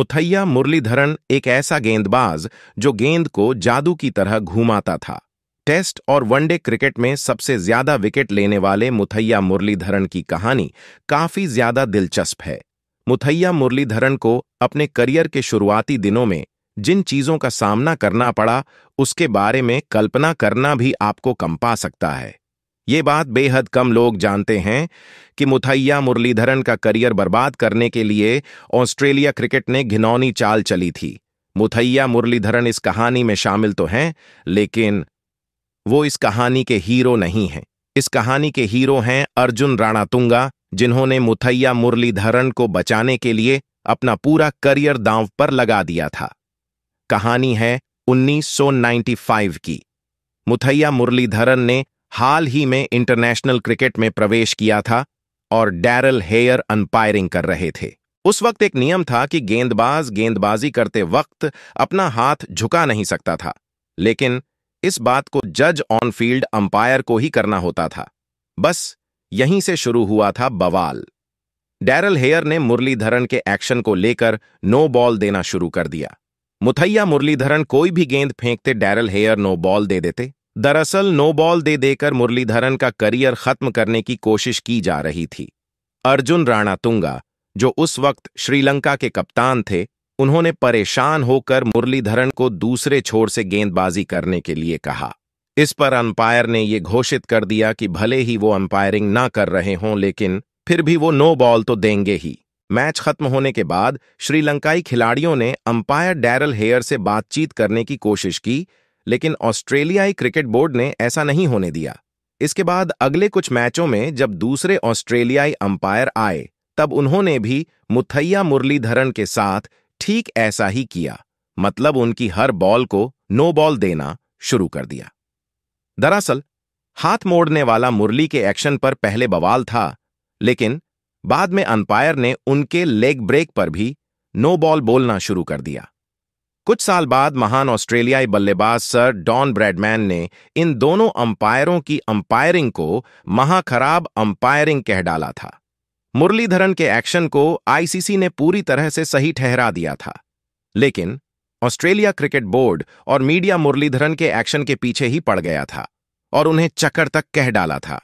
मुथैया मुरलीधरन एक ऐसा गेंदबाज जो गेंद को जादू की तरह घुमाता था। टेस्ट और वनडे क्रिकेट में सबसे ज्यादा विकेट लेने वाले मुथैया मुरलीधरन की कहानी काफी ज्यादा दिलचस्प है। मुथैया मुरलीधरन को अपने करियर के शुरुआती दिनों में जिन चीजों का सामना करना पड़ा उसके बारे में कल्पना करना भी आपको कंपा सकता है। ये बात बेहद कम लोग जानते हैं कि मुथैया मुरलीधरन का करियर बर्बाद करने के लिए ऑस्ट्रेलिया क्रिकेट ने घिनौनी चाल चली थी। मुथैया मुरलीधरन इस कहानी में शामिल तो हैं, लेकिन वो इस कहानी के हीरो नहीं हैं। इस कहानी के हीरो हैं अर्जुन राणातुंगा, जिन्होंने मुथैया मुरलीधरन को बचाने के लिए अपना पूरा करियर दांव पर लगा दिया था। कहानी है 1995 की। मुथैया मुरलीधरन ने हाल ही में इंटरनेशनल क्रिकेट में प्रवेश किया था और डैरल हेयर अंपायरिंग कर रहे थे। उस वक्त एक नियम था कि गेंदबाज गेंदबाजी करते वक्त अपना हाथ झुका नहीं सकता था, लेकिन इस बात को जज ऑन फील्ड अंपायर को ही करना होता था। बस यहीं से शुरू हुआ था बवाल। डैरल हेयर ने मुरलीधरन के एक्शन को लेकर नो बॉल देना शुरू कर दिया। मुथैया मुरलीधरन कोई भी गेंद फेंकते डैरल हेयर नो बॉल दे देते। दरअसल नो बॉल दे देकर मुरलीधरन का करियर खत्म करने की कोशिश की जा रही थी। अर्जुन राणातुंगा, जो उस वक्त श्रीलंका के कप्तान थे, उन्होंने परेशान होकर मुरलीधरन को दूसरे छोर से गेंदबाजी करने के लिए कहा। इस पर अंपायर ने यह घोषित कर दिया कि भले ही वो अंपायरिंग ना कर रहे हों, लेकिन फिर भी वो नो बॉल तो देंगे ही। मैच खत्म होने के बाद श्रीलंकाई खिलाड़ियों ने अंपायर डैरल हेयर से बातचीत करने की कोशिश की, लेकिन ऑस्ट्रेलियाई क्रिकेट बोर्ड ने ऐसा नहीं होने दिया। इसके बाद अगले कुछ मैचों में जब दूसरे ऑस्ट्रेलियाई अंपायर आए, तब उन्होंने भी मुथैया मुरलीधरन के साथ ठीक ऐसा ही किया, मतलब उनकी हर बॉल को नो बॉल देना शुरू कर दिया। दरअसल हाथ मोड़ने वाला मुरली के एक्शन पर पहले बवाल था, लेकिन बाद में अंपायर ने उनके लेग ब्रेक पर भी नो बॉल बोलना शुरू कर दिया। कुछ साल बाद महान ऑस्ट्रेलियाई बल्लेबाज सर डॉन ब्रेडमैन ने इन दोनों अंपायरों की अंपायरिंग को महाखराब अंपायरिंग कह डाला था। मुरलीधरन के एक्शन को आईसीसी ने पूरी तरह से सही ठहरा दिया था, लेकिन ऑस्ट्रेलिया क्रिकेट बोर्ड और मीडिया मुरलीधरन के एक्शन के पीछे ही पड़ गया था और उन्हें चक्कर तक कह डाला था।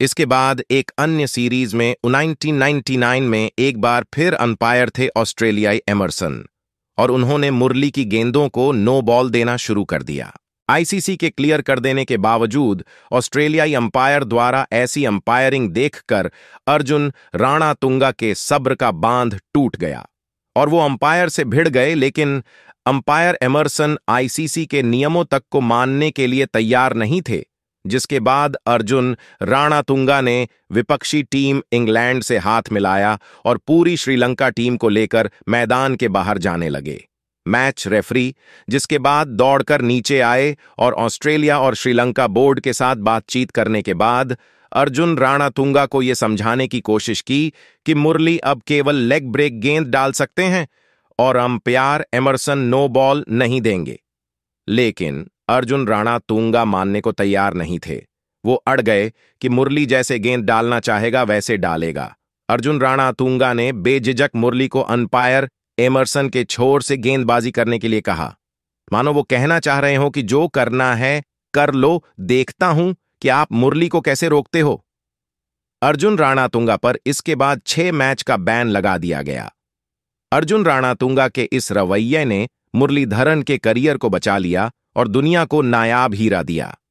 इसके बाद एक अन्य सीरीज में 1999 में एक बार फिर अंपायर थे ऑस्ट्रेलियाई एमरसन, और उन्होंने मुरली की गेंदों को नो बॉल देना शुरू कर दिया। आईसीसी के क्लियर कर देने के बावजूद ऑस्ट्रेलियाई अंपायर द्वारा ऐसी अंपायरिंग देखकर अर्जुन राणातुंगा के सब्र का बांध टूट गया और वो अंपायर से भिड़ गए, लेकिन अंपायर एमरसन आईसीसी के नियमों तक को मानने के लिए तैयार नहीं थे, जिसके बाद अर्जुन राणातुंगा ने विपक्षी टीम इंग्लैंड से हाथ मिलाया और पूरी श्रीलंका टीम को लेकर मैदान के बाहर जाने लगे। मैच रेफरी, जिसके बाद दौड़कर नीचे आए और ऑस्ट्रेलिया और श्रीलंका बोर्ड के साथ बातचीत करने के बाद अर्जुन राणातुंगा को यह समझाने की कोशिश की कि मुरली अब केवल लेग ब्रेक गेंद डाल सकते हैं और अंपायर एमरसन नो बॉल नहीं देंगे, लेकिन अर्जुन राणातुंगा मानने को तैयार नहीं थे। वो अड़ गए कि मुरली जैसे गेंद डालना चाहेगा वैसे डालेगा। अर्जुन राणातुंगा ने बेझिझक मुरली को अंपायर एमरसन के छोर से गेंदबाजी करने के लिए कहा, मानो वो कहना चाह रहे हो कि जो करना है कर लो, देखता हूं कि आप मुरली को कैसे रोकते हो। अर्जुन राणातुंगा पर इसके बाद 6 मैच का बैन लगा दिया गया। अर्जुन राणातुंगा के इस रवैये ने मुरलीधरन के करियर को बचा लिया और दुनिया को नायाब हीरा दिया।